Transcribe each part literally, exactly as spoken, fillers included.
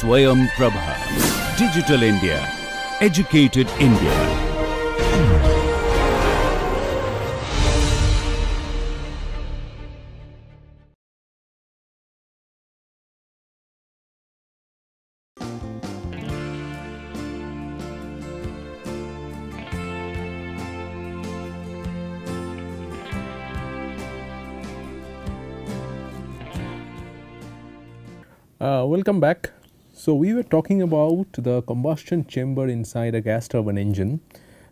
Swayam Prabha. Digital India. Educated India. Uh, welcome back. So we were talking about the combustion chamber inside a gas turbine engine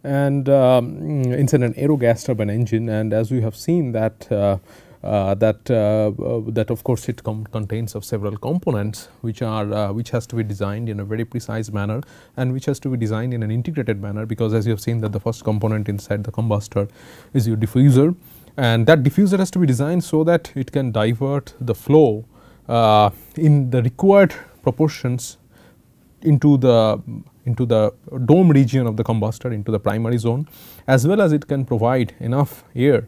and um, inside an aero gas turbine engine, and as we have seen that uh, uh, that uh, uh, that of course it com contains of several components which are uh, which has to be designed in a very precise manner and which has to be designed in an integrated manner, because as you have seen that the first component inside the combustor is your diffuser, and that diffuser has to be designed so that it can divert the flow Uh, in the required proportions into the into the dome region of the combustor, into the primary zone, as well as it can provide enough air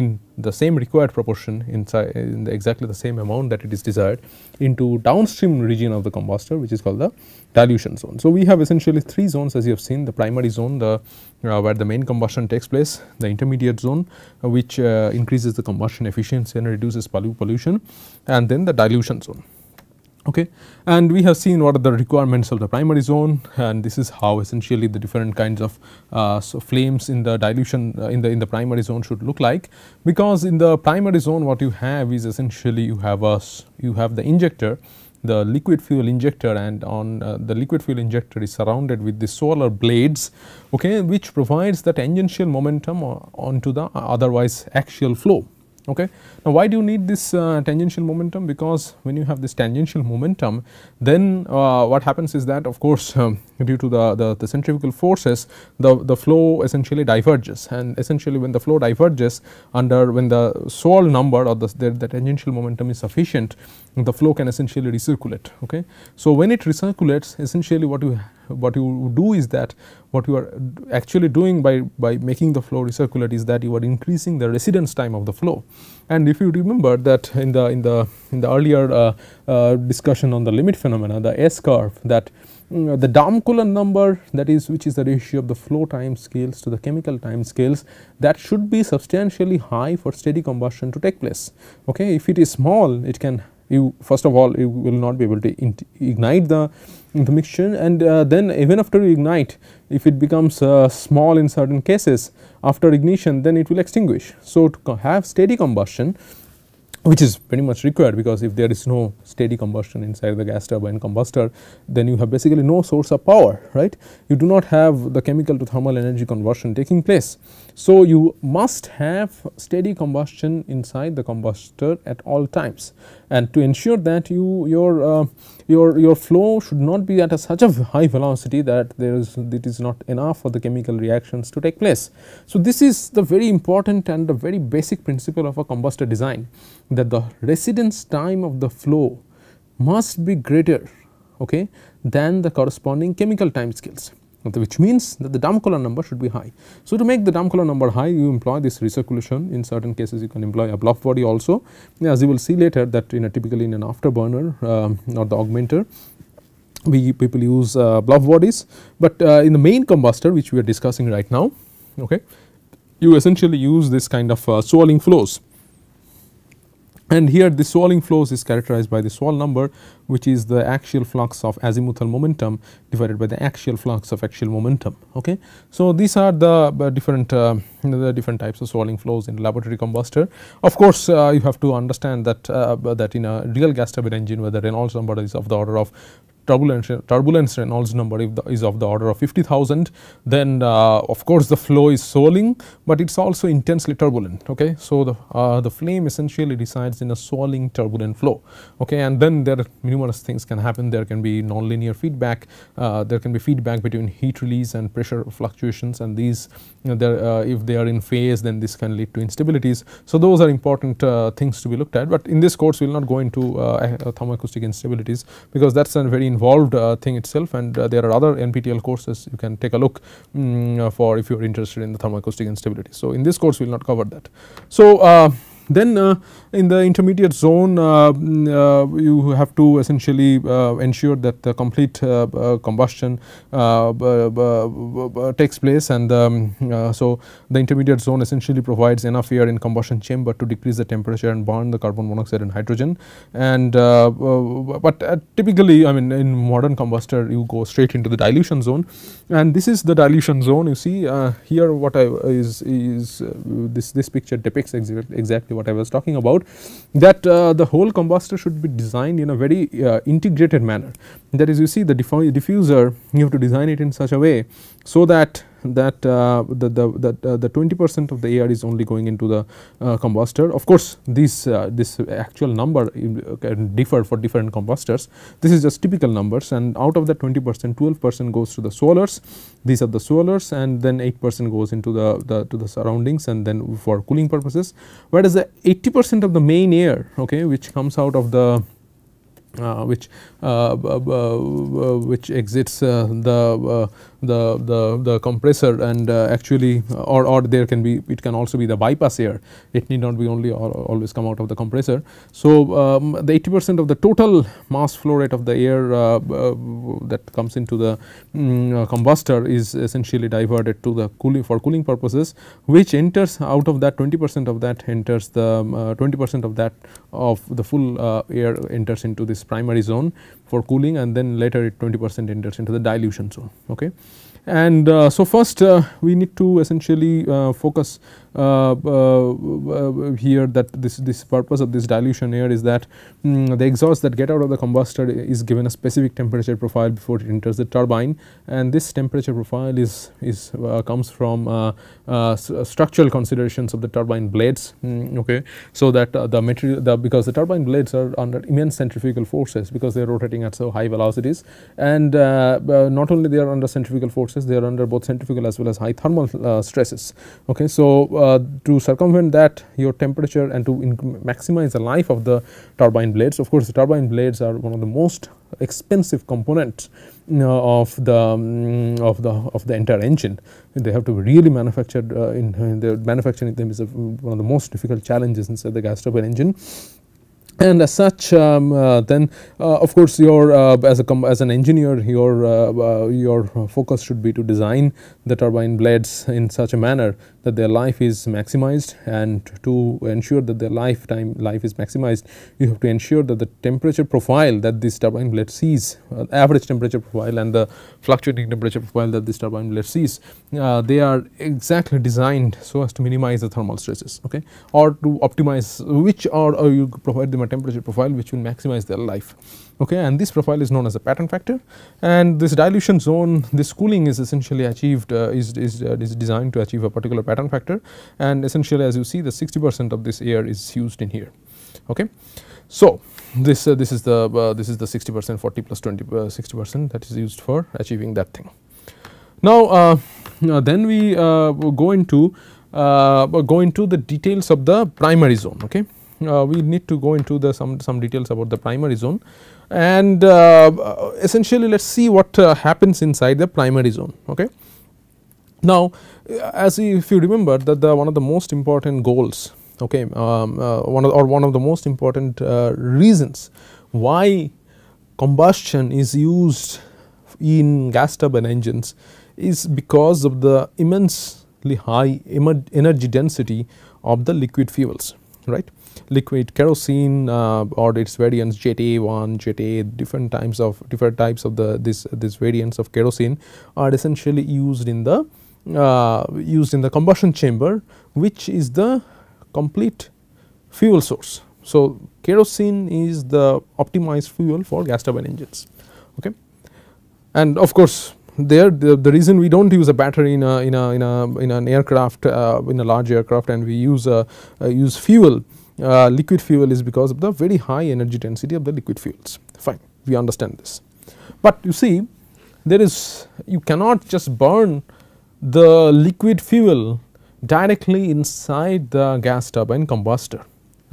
in the same required proportion inside in the exactly the same amount that it is desired into downstream region of the combustor, which is called the dilution zone. So we have essentially three zones, as you have seen: the primary zone, the uh, where the main combustion takes place; the intermediate zone, uh, which uh, increases the combustion efficiency and reduces pollution; and then the dilution zone. Okay, and we have seen what are the requirements of the primary zone, and this is how essentially the different kinds of uh, so flames in the dilution uh, in the in the primary zone should look like. Because in the primary zone, what you have is essentially you have a you have the injector, the liquid fuel injector, and on uh, the liquid fuel injector is surrounded with the solar blades, okay, which provides that tangential momentum onto the otherwise axial flow. Okay. Now, why do you need this uh, tangential momentum? Because when you have this tangential momentum, then uh, what happens is that, of course, um, due to the, the, the centrifugal forces, the, the flow essentially diverges, and essentially when the flow diverges under when the Swayam number or the, the, the tangential momentum is sufficient, the flow can essentially recirculate. Okay. So, when it recirculates, essentially what you what you do is that what you are actually doing by, by making the flow recirculate is that you are increasing the residence time of the flow. And if you remember that in the in the in the earlier uh, uh, discussion on the limit phenomena, the S curve, that uh, the Damkohler number, that is which is the ratio of the flow time scales to the chemical time scales, that should be substantially high for steady combustion to take place. Okay, if it is small, it can you first of all you will not be able to ignite the the mixture, and uh, then even after you ignite, if it becomes uh, small in certain cases after ignition, then it will extinguish. So to have steady combustion, which is pretty much required, because if there is no steady combustion inside the gas turbine combustor, then you have basically no source of power, right? You do not have the chemical to thermal energy conversion taking place. So you must have steady combustion inside the combustor at all times, and to ensure that you your uh, your your flow should not be at a such a high velocity that there is it is not enough for the chemical reactions to take place. So this is the very important and the very basic principle of a combustor design, that the residence time of the flow must be greater, okay, than the corresponding chemical time scales, which means that the Damkohler number should be high. So to make the Damkohler number high, you employ this recirculation. In certain cases you can employ a bluff body also, as you will see later that in a typically in an afterburner uh, or the augmenter, we people use uh, bluff bodies, but uh, in the main combustor which we are discussing right now, okay, you essentially use this kind of uh, swirling flows. And here the swirling flows is characterized by the Swayam number, which is the axial flux of azimuthal momentum divided by the axial flux of axial momentum. Okay, so these are the different uh, the different types of swirling flows in laboratory combustor. Of course, uh, you have to understand that uh, that in a real gas turbine engine, where the Reynolds number is of the order of turbulence turbulence Reynolds number if the, is of the order of fifty thousand, then uh, of course the flow is swirling, but it is also intensely turbulent. Okay, so the uh, the flame essentially resides in a swirling turbulent flow. Okay, and then there are numerous things can happen. There can be nonlinear feedback, uh, there can be feedback between heat release and pressure fluctuations, and these you know, there, uh, if they are in phase, then this can lead to instabilities. So those are important uh, things to be looked at, but in this course we will not go into uh, thermoacoustic instabilities, because that is a very involved uh, thing itself, and uh, there are other N P T E L courses you can take a look um, uh, for if you are interested in the thermoacoustic instability. So in this course we will not cover that. So uh, then uh, In the intermediate zone, uh, uh, you have to essentially uh, ensure that the complete uh, uh, combustion uh, takes place, and um, uh, so the intermediate zone essentially provides enough air in combustion chamber to decrease the temperature and burn the carbon monoxide and hydrogen. And uh, uh, but uh, typically, I mean, in modern combustor, you go straight into the dilution zone, and this is the dilution zone. You see uh, here, what I is is uh, this this picture depicts exactly exactly what I was talking about. That uh, the whole combustor should be designed in a very uh, integrated manner. That is, you see the diffuser, you have to design it in such a way so that that uh, the the the, the twenty percent of the air is only going into the uh, combustor. Of course, this uh, this actual number can differ for different combustors. This is just typical numbers, and out of that twenty percent, twelve percent goes to the swallers. These are the swallers, and then eight percent goes into the, the to the surroundings, and then for cooling purposes. Whereas the eighty percent of the main air, okay, which comes out of the Uh, which uh, uh, which exits uh, the, uh, the the the compressor, and uh, actually or or there can be, it can also be the bypass air. It need not be only or always come out of the compressor. So um, the eighty percent of the total mass flow rate of the air uh, uh, that comes into the um, uh, combustor is essentially diverted to the cooling for cooling purposes, which enters out of that twenty percent of that enters the twenty percent of that of the full uh, air enters into this primary zone for cooling, and then later it twenty percent enters into the dilution zone, okay. And uh, so first uh, we need to essentially uh, focus uh, uh, here that this this purpose of this dilution air is that um, the exhaust that get out of the combustor is given a specific temperature profile before it enters the turbine, and this temperature profile is is uh, comes from uh, uh, structural considerations of the turbine blades, um, okay. So that uh, the material the because the turbine blades are under immense centrifugal forces because they are rotating at so high velocities, and uh, uh, not only they are under centrifugal forces, they are under both centrifugal as well as high thermal uh, stresses, okay. So uh, to circumvent that, your temperature and to maximize the life of the turbine blades, of course the turbine blades are one of the most expensive components uh, of the um, of the of the entire engine. They have to be really manufactured uh, in, in the manufacturing them is a, one of the most difficult challenges inside the gas turbine engine. And as such, um, uh, then uh, of course, your uh, as a com as an engineer, your uh, uh, your focus should be to design the turbine blades in such a manner that their life is maximized, and to ensure that their lifetime life is maximized, you have to ensure that the temperature profile that this turbine blade sees, uh, average temperature profile and the fluctuating temperature profile that this turbine blade sees, uh, they are exactly designed so as to minimize the thermal stresses, okay, or to optimize which or, or you provide them a temperature profile which will maximize their life, okay. And this profile is known as a pattern factor, and this dilution zone, this cooling is essentially achieved uh, is, is, uh, is designed to achieve a particular pattern factor, and essentially as you see the sixty percent of this air is used in here, okay. So this uh, this is the uh, this is the sixty percent, forty plus twenty, sixty percent that is used for achieving that thing. Now uh, uh, then we uh, go into uh, go into the details of the primary zone, okay. Uh, we need to go into the some some details about the primary zone, and uh, essentially let us see what uh, happens inside the primary zone, okay. Now as if you remember that the one of the most important goals, okay, um, uh, one of or one of the most important uh, reasons why combustion is used in gas turbine engines is because of the immensely high energy density of the liquid fuels, right. Liquid kerosene uh, or its variants Jet A one, Jet A eight, different types of different types of the this this variants of kerosene are essentially used in the uh, used in the combustion chamber, which is the complete fuel source. So kerosene is the optimized fuel for gas turbine engines, okay. And of course there the, the reason we do not use a battery in a in a in a in an aircraft uh, in a large aircraft, and we use a uh, use fuel Uh, liquid fuel, is because of the very high energy density of the liquid fuels. Fine, we understand this, but you see there is you cannot just burn the liquid fuel directly inside the gas turbine combustor,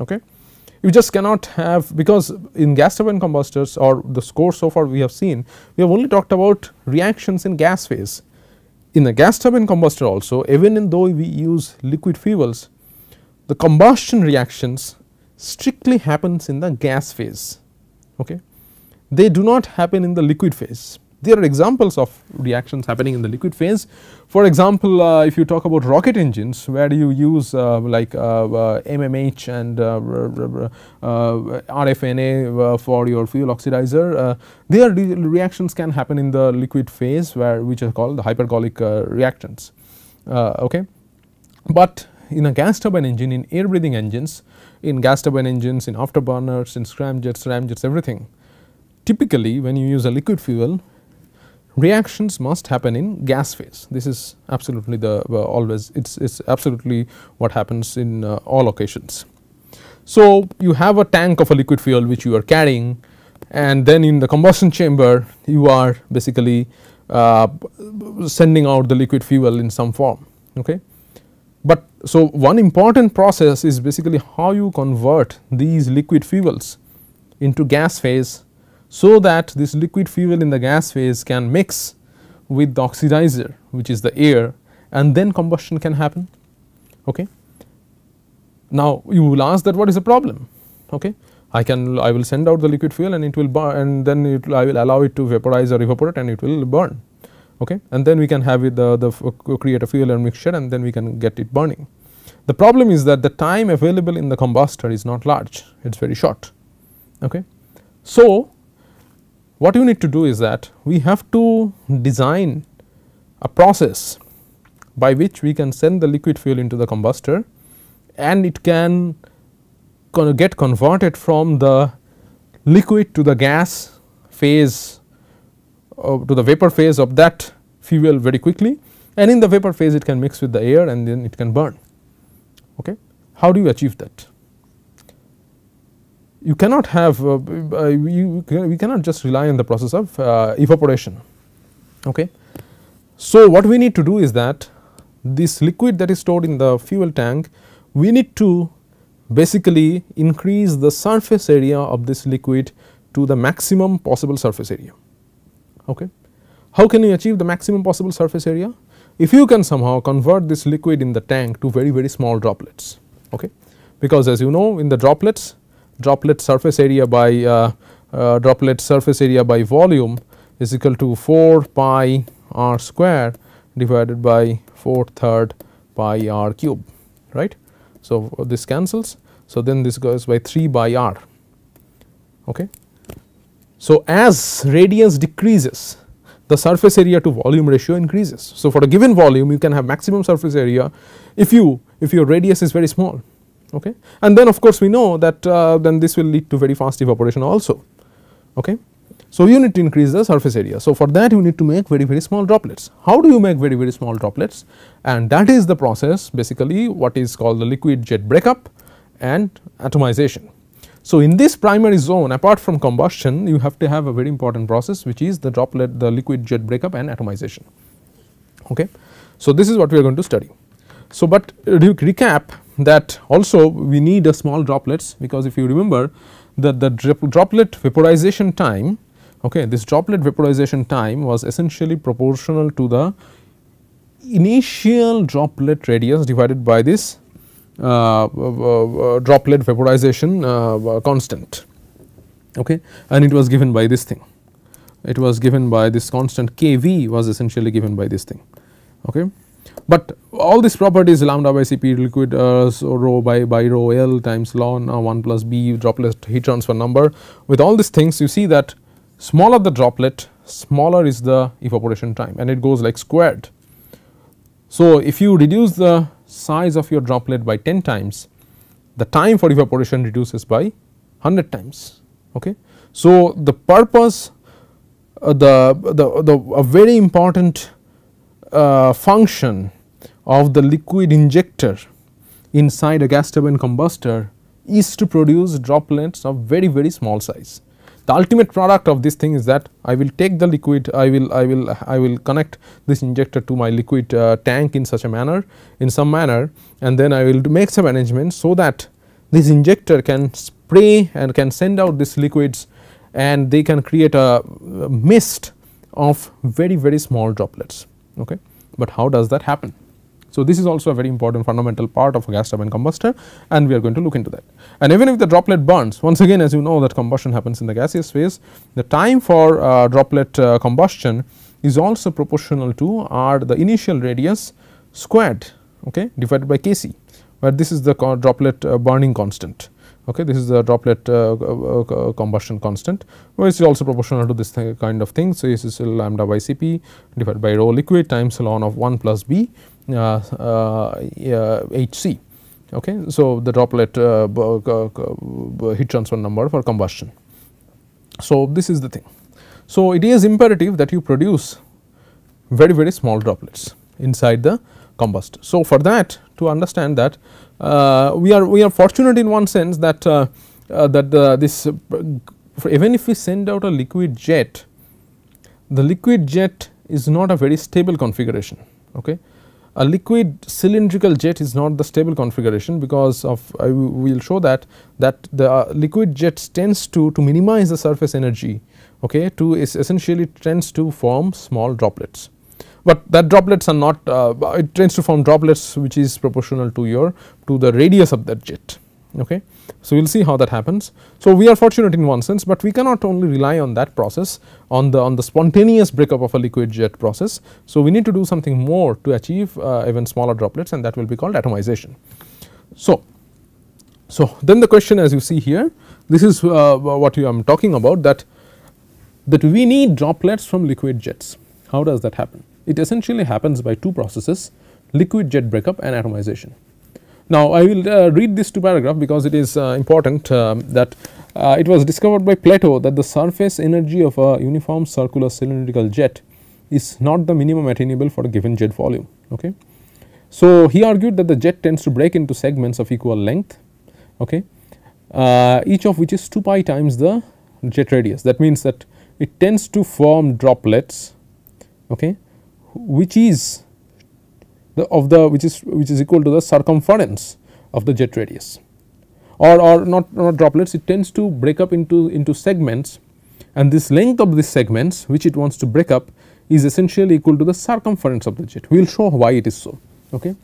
okay. You just cannot have, because in gas turbine combustors or the score so far we have seen, we have only talked about reactions in gas phase. In the gas turbine combustor also, even though we use liquid fuels, the combustion reactions strictly happens in the gas phase, okay. They do not happen in the liquid phase. There are examples of reactions happening in the liquid phase. For example, uh, if you talk about rocket engines where you use uh, like uh, uh, M M H and uh, uh, R F N A uh, for your fuel oxidizer, uh, their re reactions can happen in the liquid phase, where which are called the hypergolic uh, reactions, uh, okay. But in a gas turbine engine, in air breathing engines, in gas turbine engines, in afterburners, in scramjets, ramjets, everything, typically when you use a liquid fuel, reactions must happen in gas phase. This is absolutely the uh, always it's it's absolutely what happens in uh, all occasions. So you have a tank of a liquid fuel which you are carrying, and then in the combustion chamber you are basically uh, sending out the liquid fuel in some form, okay. But so one important process is basically how you convert these liquid fuels into gas phase, so that this liquid fuel in the gas phase can mix with the oxidizer, which is the air, and then combustion can happen, okay. Now you will ask that what is the problem, okay. I can I will send out the liquid fuel and it will burn, and then it, I will allow it to vaporize or evaporate and it will burn, okay, and then we can have it the, the create a fuel and mixture and then we can get it burning. The problem is that the time available in the combustor is not large, it is very short, okay. So what you need to do is that we have to design a process by which we can send the liquid fuel into the combustor and it can get converted from the liquid to the gas phase, uh, to the vapor phase of that fuel very quickly, and in the vapor phase it can mix with the air and then it can burn, okay. How do you achieve that? You cannot have uh, uh, you, we cannot just rely on the process of uh, evaporation, okay. So what we need to do is that this liquid that is stored in the fuel tank, we need to basically increase the surface area of this liquid to the maximum possible surface area, okay. How can you achieve the maximum possible surface area? If you can somehow convert this liquid in the tank to very very small droplets, okay, because as you know in the droplets droplet surface area by uh, uh, droplet surface area by volume is equal to four pi r square divided by four third pi r cube, right. So this cancels, so then this goes by three by r, okay. So as radius decreases, the surface area to volume ratio increases. So for a given volume you can have maximum surface area if you if your radius is very small, okay, and then of course we know that uh, then this will lead to very fast evaporation also, okay. So you need to increase the surface area. So for that you need to make very very small droplets. How do you make very very small droplets? And that is the process basically what is called the liquid jet breakup and atomization. So in this primary zone, apart from combustion, you have to have a very important process which is the droplet the liquid jet breakup and atomization, okay. So this is what we are going to study. So but re recap that also we need a small droplets, because if you remember that the droplet vaporization time, okay, this droplet vaporization time was essentially proportional to the initial droplet radius divided by this uh, uh, uh, droplet vaporization uh, constant, okay, and it was given by this thing, it was given by this constant K V was essentially given by this thing, okay. But all these properties lambda by Cp liquid uh, so rho by, by rho L times ln uh, one plus B droplet heat transfer number, with all these things you see that smaller the droplet, smaller is the evaporation time, and it goes like squared. So if you reduce the size of your droplet by ten times, the time for evaporation reduces by one hundred times, okay. So the purpose uh, the, the, the a very important Uh, function of the liquid injector inside a gas turbine combustor is to produce droplets of very very small size. The ultimate product of this thing is that I will take the liquid, I will I will I will connect this injector to my liquid uh, tank in such a manner in some manner and then I will make some arrangements so that this injector can spray and can send out these liquids, and they can create a mist of very very small droplets, okay. But how does that happen? So, this is also a very important fundamental part of a gas turbine combustor, and we are going to look into that. And even if the droplet burns, once again as you know that combustion happens in the gaseous phase, the time for uh, droplet uh, combustion is also proportional to r, the initial radius squared, okay, divided by Kc, where this is the droplet uh, burning constant. Okay, this is the droplet uh, uh, uh, combustion constant, which is also proportional to this th kind of thing. So, this is lambda by Cp divided by rho liquid times ln of one plus b uh, uh, Hc. Okay. So, the droplet uh, heat transfer number for combustion. So, this is the thing. So, it is imperative that you produce very very small droplets inside the combustor. So, for that to understand that, Uh, we are we are fortunate in one sense that uh, uh, that the, this uh, even if we send out a liquid jet, the liquid jet is not a very stable configuration. Okay, a liquid cylindrical jet is not the stable configuration, because of I will show that that the uh, liquid jet tends to to minimize the surface energy. Okay, to is essentially tends to form small droplets. But that droplets are not, uh, it tends to form droplets which is proportional to your to the radius of that jet. Okay. So, we will see how that happens. So, we are fortunate in one sense, but we cannot only rely on that process, on the on the spontaneous breakup of a liquid jet process. So, we need to do something more to achieve uh, even smaller droplets, and that will be called atomization. So, so then the question, as you see here, this is uh, what I am talking about, that that we need droplets from liquid jets. How does that happen? It essentially happens by two processes: liquid jet breakup and atomization. Now, I will uh, read this two paragraph because it is uh, important uh, that uh, it was discovered by Plateau that the surface energy of a uniform circular cylindrical jet is not the minimum attainable for a given jet volume. Okay. So, he argued that the jet tends to break into segments of equal length, okay, uh, each of which is two pi times the jet radius. That means that it tends to form droplets, okay, which is the of the which is which is equal to the circumference of the jet radius, or or not not droplets, it tends to break up into into segments, and this length of these segments which it wants to break up is essentially equal to the circumference of the jet. We will show why it is so. Okay.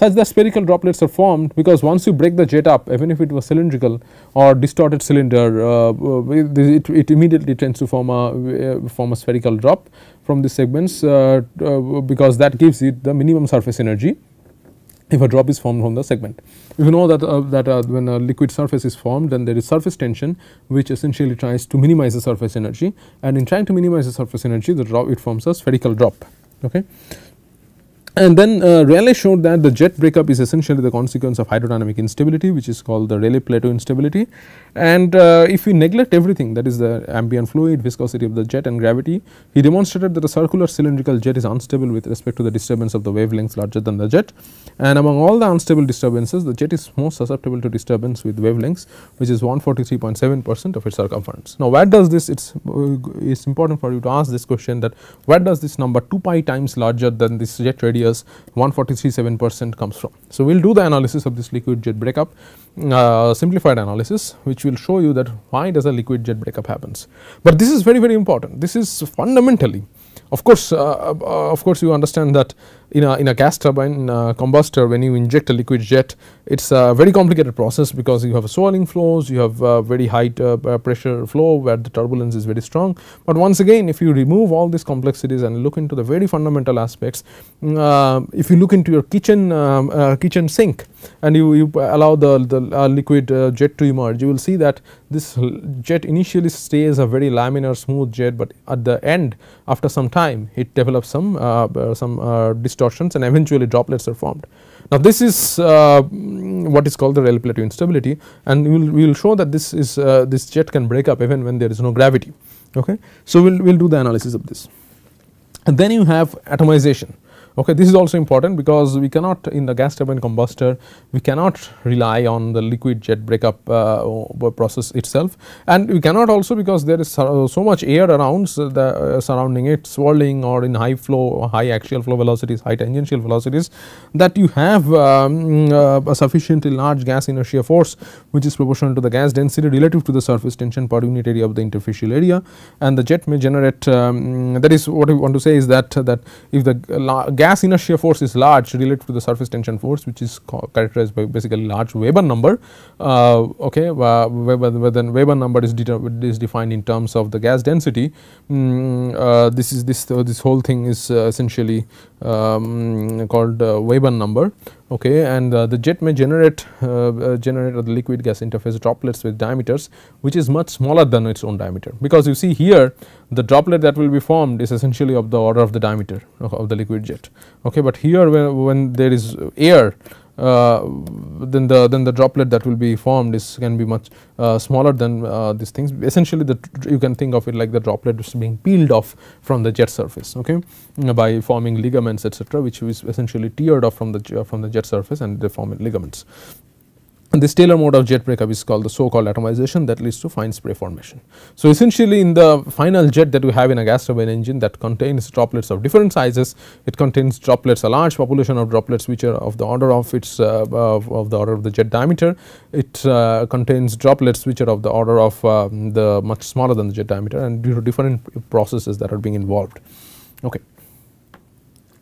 Such that spherical droplets are formed, because once you break the jet up, even if it was cylindrical or distorted cylinder, uh, it, it immediately tends to form a uh, form a spherical drop from these segments, uh, uh, because that gives it the minimum surface energy if a drop is formed from the segment. You know that uh, that uh, when a liquid surface is formed, then there is surface tension, which essentially tries to minimize the surface energy, and in trying to minimize the surface energy, the drop it forms a spherical drop. Okay. And then uh, Rayleigh showed that the jet breakup is essentially the consequence of hydrodynamic instability, which is called the Rayleigh plateau instability. And uh, if we neglect everything, that is the ambient fluid, viscosity of the jet, and gravity, he demonstrated that a circular cylindrical jet is unstable with respect to the disturbance of the wavelengths larger than the jet. And among all the unstable disturbances, the jet is most susceptible to disturbance with wavelengths, which is one hundred forty-three point seven percent of its circumference. Now, where does this? It's uh, it's important for you to ask this question, that where does this number two pi times larger than this jet radius one hundred forty-three point seven percent comes from. So, we will do the analysis of this liquid jet breakup, uh, simplified analysis, which will show you that why does a liquid jet breakup happens. But this is very very important. This is fundamentally, of course, uh, uh, of course you understand that in a in a gas turbine uh, combustor, when you inject a liquid jet, it's a very complicated process, because you have swirling flows, you have uh, very high uh, pressure flow where the turbulence is very strong. But once again, if you remove all these complexities and look into the very fundamental aspects, uh, if you look into your kitchen um, uh, kitchen sink and you, you allow the, the uh, liquid uh, jet to emerge, you will see that this jet initially stays a very laminar smooth jet, but at the end, after some time, it develops some uh, uh, some uh, distortions, and eventually droplets are formed. Now, this is uh, what is called the Rayleigh plateau instability, and we will we will show that this is uh, this jet can break up even when there is no gravity. Okay, so we'll we'll do the analysis of this, and then you have atomization. Okay, this is also important, because we cannot, in the gas turbine combustor, we cannot rely on the liquid jet breakup uh, process itself, and we cannot also, because there is so, so much air around, so the uh, surrounding it, swirling or in high flow or high axial flow velocities, high tangential velocities, that you have um, uh, a sufficiently large gas inertia force, which is proportional to the gas density relative to the surface tension per unit area of the interfacial area, and the jet may generate um, that is what we want to say is that that if the uh, gas inertia force is large related to the surface tension force, which is characterized by basically large Weber number. Uh, okay, uh, Weber, then Weber number is, is defined in terms of the gas density. Mm, uh, this is this uh, this whole thing is uh, essentially um, called uh, Weber number. Okay, and uh, the jet may generate uh, uh, generate the liquid gas interface droplets with diameters which is much smaller than its own diameter, because you see here the droplet that will be formed is essentially of the order of the diameter of the liquid jet. Okay, but here when, when there is air, uh, then the then the droplet that will be formed is can be much uh, smaller than uh, these things. Essentially, the you can think of it like the droplet is being peeled off from the jet surface, okay, by forming ligaments, et cetera, which is essentially teared off from the from the jet surface and they form ligaments. This Taylor mode of jet breakup is called the so called atomization that leads to fine spray formation. So, essentially in the final jet that we have in a gas turbine engine that contains droplets of different sizes, it contains droplets, a large population of droplets which are of the order of its uh, of, of the order of the jet diameter. It uh, contains droplets which are of the order of uh, the much smaller than the jet diameter, and due to different processes that are being involved. Okay.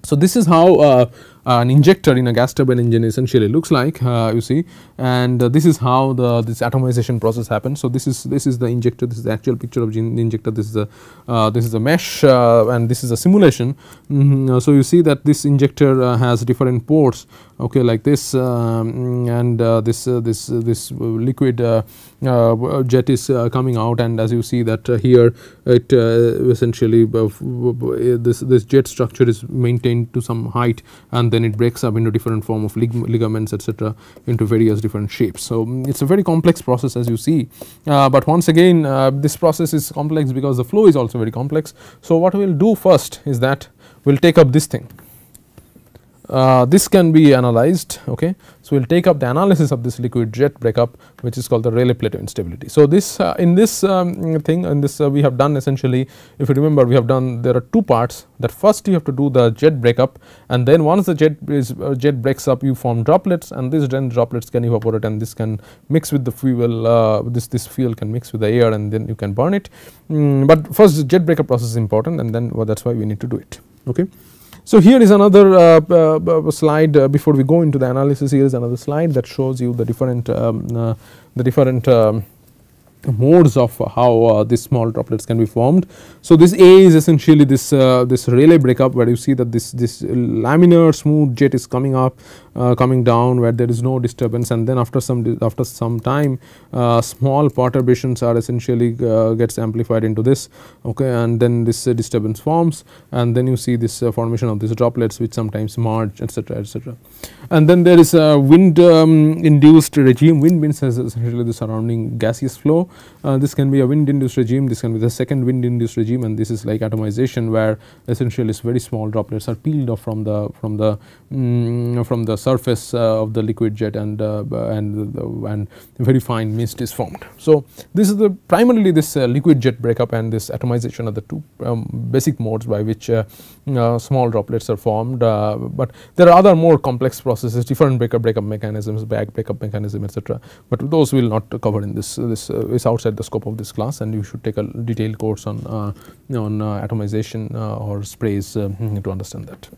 So, this is how uh, an injector in a gas turbine engine essentially looks like, uh, you see, and uh, this is how the this atomization process happens. So, this is this is the injector, this is the actual picture of the injector, this is the uh, this is the mesh, uh, and this is a simulation. Mm-hmm. So, you see that this injector uh, has different ports, okay, like this, um, and uh, this uh, this uh, this liquid uh, uh, jet is uh, coming out, and as you see that uh, here it uh, essentially uh, this this jet structure is maintained to some height, and then it breaks up into different form of lig ligaments, et cetera, into various different shapes. So, it's a very complex process as you see, uh, but once again uh, this process is complex because the flow is also very complex. So, what we will do first is that we will take up this thing. Uh, this can be analyzed, okay. So, we will take up the analysis of this liquid jet breakup which is called the Rayleigh plateau instability. So, this uh, in this um, thing in this uh, we have done essentially, if you remember, we have done there are two parts, that first you have to do the jet breakup, and then once the jet is uh, jet breaks up you form droplets, and these then droplets can evaporate and this can mix with the fuel, uh, this this fuel can mix with the air and then you can burn it. Mm, but first the jet breakup process is important, and then well, that is why we need to do it, okay. So, here is another uh, uh, slide uh, before we go into the analysis. Here is another slide that shows you the different um, uh, the different um, modes of how uh, these small droplets can be formed. So, this A is essentially this uh, this Rayleigh breakup, where you see that this this laminar smooth jet is coming up, uh, coming down, where there is no disturbance, and then after some after some time uh, small perturbations are essentially uh, gets amplified into this, okay, and then this uh, disturbance forms, and then you see this uh, formation of these droplets which sometimes merge, etc., etc. And then there is a wind um, induced regime. Wind means essentially the surrounding gaseous flow. Uh, this can be a wind induced regime, this can be the second wind induced regime, and this is like atomization, where essentially very small droplets are peeled off from the from the mm, from the surface uh, of the liquid jet, and uh, and uh, and very fine mist is formed. So, this is the primarily this uh, liquid jet breakup and this atomization are the two um, basic modes by which uh, uh, small droplets are formed, uh, but there are other more complex processes, different breakup breakup mechanisms, back breakup mechanism, et cetera, but those we will not cover in this uh, this uh, is outside the scope of this class, and you should take a detailed course on uh, on uh, atomization uh, or sprays uh, to understand that.